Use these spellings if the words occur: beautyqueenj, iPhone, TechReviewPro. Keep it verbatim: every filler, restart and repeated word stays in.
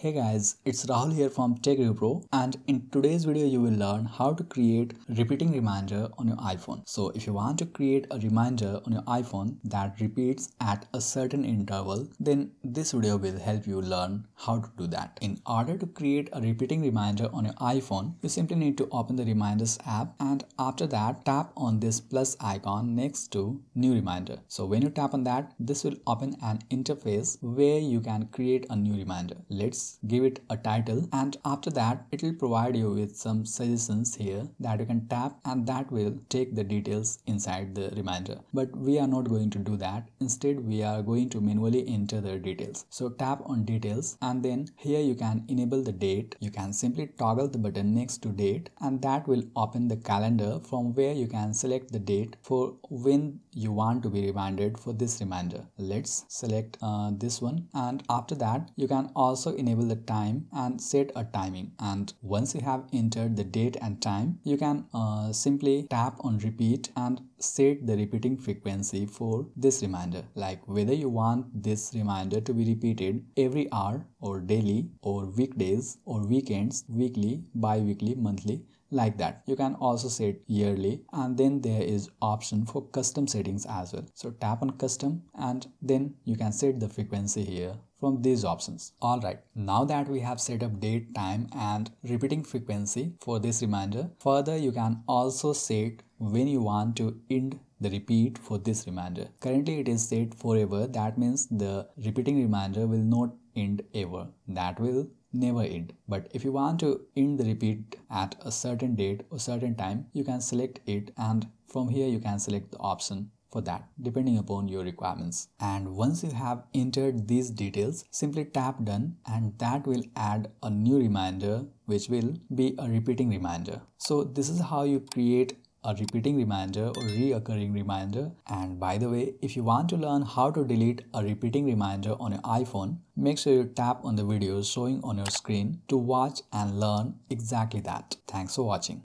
Hey guys, it's Rahul here from TechReviewPro, and in today's video you will learn how to create repeating reminder on your iPhone. So if you want to create a reminder on your iPhone that repeats at a certain interval, then this video will help you learn how to do that. In order to create a repeating reminder on your iPhone, you simply need to open the Reminders app, and after that tap on this plus icon next to New Reminder. So when you tap on that, this will open an interface where you can create a new reminder. Let's give it a title, and after that it will provide you with some suggestions here that you can tap, and that will take the details inside the reminder. But we are not going to do that. Instead, we are going to manually enter the details. So tap on details, and then here you can enable the date. You can simply toggle the button next to date, and that will open the calendar from where you can select the date for when you want to be reminded for this reminder. Let's select uh, this one, and after that you can also enable the time and set a timing. And once you have entered the date and time, you can uh, simply tap on repeat and set the repeating frequency for this reminder, like whether you want this reminder to be repeated every hour or daily or weekdays or weekends, weekly, bi-weekly, monthly, like that. You can also set yearly, and then there is option for custom settings as well. So tap on custom, and then you can set the frequency here from these options. Alright, now that we have set up date, time and repeating frequency for this reminder, further you can also set when you want to end the repeat for this reminder. Currently it is set forever, that means the repeating reminder will not end ever. That will never end. But if you want to end the repeat at a certain date or certain time, you can select it, and from here you can select the option for that depending upon your requirements. And once you have entered these details, simply tap done, and that will add a new reminder which will be a repeating reminder. So this is how you create a repeating reminder or reoccurring reminder. And by the way, if you want to learn how to delete a repeating reminder on your iPhone, make sure you tap on the video showing on your screen to watch and learn exactly that. Thanks for watching.